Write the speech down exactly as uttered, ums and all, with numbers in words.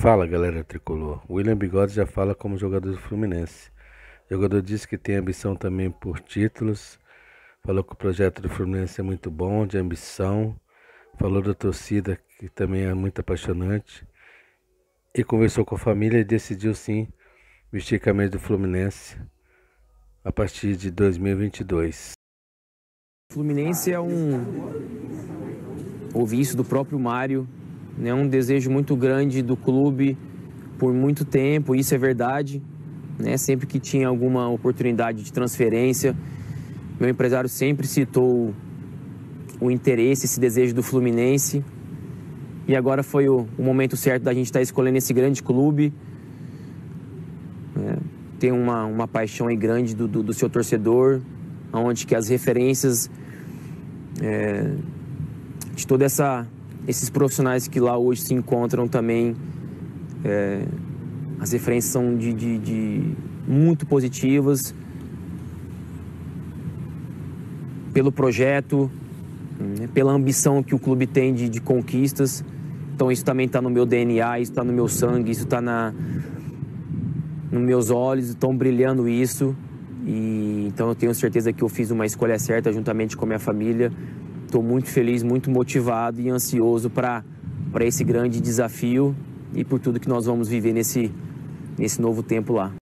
Fala, galera tricolor. William Bigode já fala como jogador do Fluminense. O jogador diz que tem ambição também por títulos. Falou que o projeto do Fluminense é muito bom, de ambição. Falou da torcida, que também é muito apaixonante. E conversou com a família e decidiu sim vestir a camisa do Fluminense a partir de dois mil e vinte e dois. O Fluminense é um... Ouvi isso do próprio Mário. É um desejo muito grande do clube por muito tempo, isso é verdade, né? Sempre que tinha alguma oportunidade de transferência, meu empresário sempre citou o interesse, esse desejo do Fluminense. E agora foi o, o momento certo da gente estar escolhendo esse grande clube. É, tem uma, uma paixão aí grande do, do, do seu torcedor, onde que as referências é, de toda essa... Esses profissionais que lá hoje se encontram também, é, as referências são de, de, de muito positivas pelo projeto, né, pela ambição que o clube tem de, de conquistas. Então isso também está no meu D N A, isso está no meu sangue, isso está na nos meus olhos, estão brilhando isso. E então eu tenho certeza que eu fiz uma escolha certa juntamente com a minha família. Estou muito feliz, muito motivado e ansioso para esse grande desafio e por tudo que nós vamos viver nesse, nesse novo tempo lá.